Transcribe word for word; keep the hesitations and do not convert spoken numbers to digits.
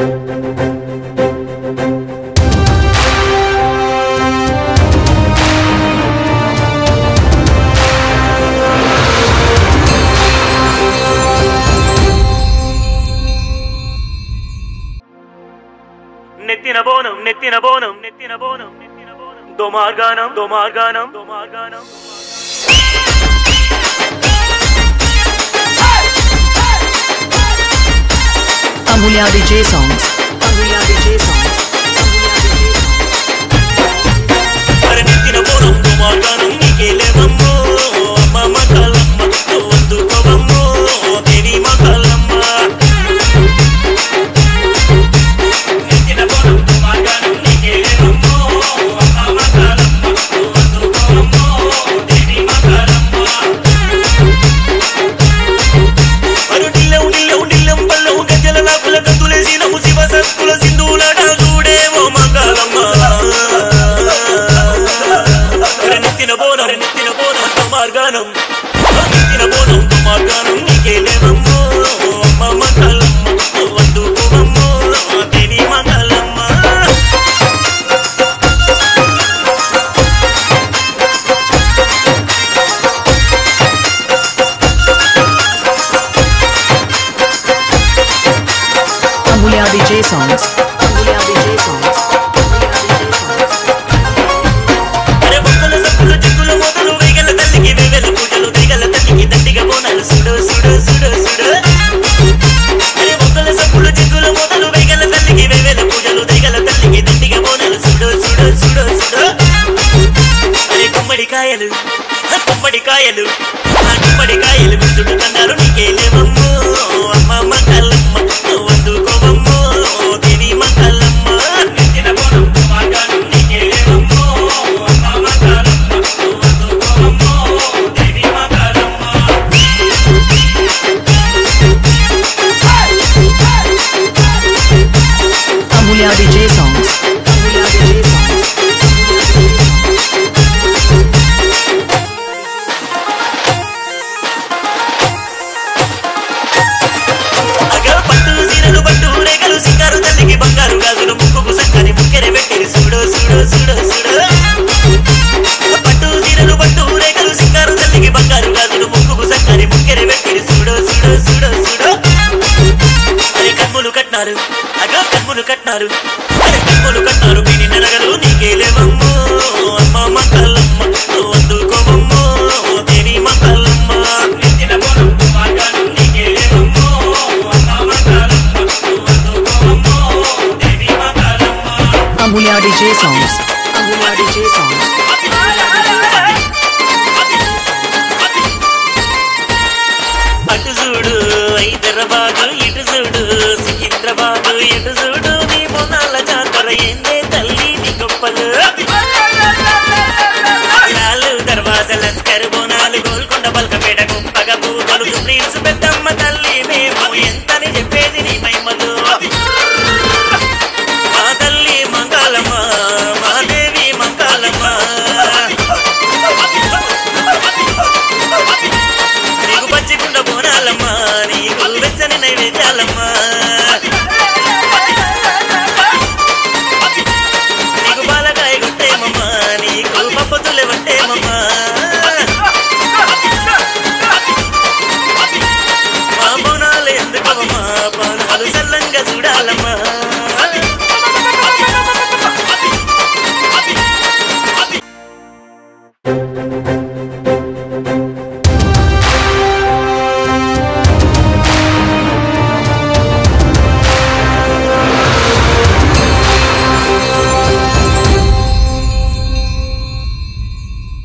நெத்தினபோனம் நெத்தினபோனம் நெத்தினபோனம் நெத்தினபோனம் தோமார்கானம் தோமார்கானம் தோமார்கானம் Amulya D J Songs Amulya D J Songs Amulya D J Songs are nittinabonam domarganam nikele vammo mama kalamma ondu kovammo devi makalamma nittinabonam domarganam nikele vammo mama kalamma ondu kovammo devi makalamma aru dillu dillu dillam ballu gajala तुलसी नमु शिव सत्कुल सिंधुला ढागूडे वो मंगलम्मा नितिन बोनम नितिन बोनम तुम्हार गानम नितिन बोनम तुम्हार गानम निकेले मम्मो मम्मा कलम्मा वंदु कुमम्मो देवी मंगलम्मा Amulya D J Songs Amulya D J Songs are bukkala sakkala jikkulu modalu vigala talliki vigala pujalu digala talliki dandiga bonalu sudu sudu sudu sudu are bukkala sakkala jikkulu modalu vigala talliki vigala pujalu digala talliki dandiga bonalu sudu sudu sudu sudu are kummadi kayalu kummadi kayalu kummadi kayalu sudu kandaru nikele mammu amma makalamma vandu Amulya D J Songs Amulya D J Songs aga pattu siralu pattu regalu singaru talliki bangaru gaazulu mukku sakkani mukkere vetteri sudu sudu sudu sudu pattu siralu pattu regalu singaru talliki bangaru gaazulu mukku sakkani mukkere vetteri sudu sudu sudu sudu are kanmulu katnaru aga kanmulu katnaru are kanmulu katnaru ninna nagalu nikele vammo amma makalamma ondu kovammo devi makalamma nittina bonam marganu nikele vammo amma makalamma ondu kovammo devi makalamma Amulya D J Songs Amulya D J Songs atu sudu aidarabadu itu sudu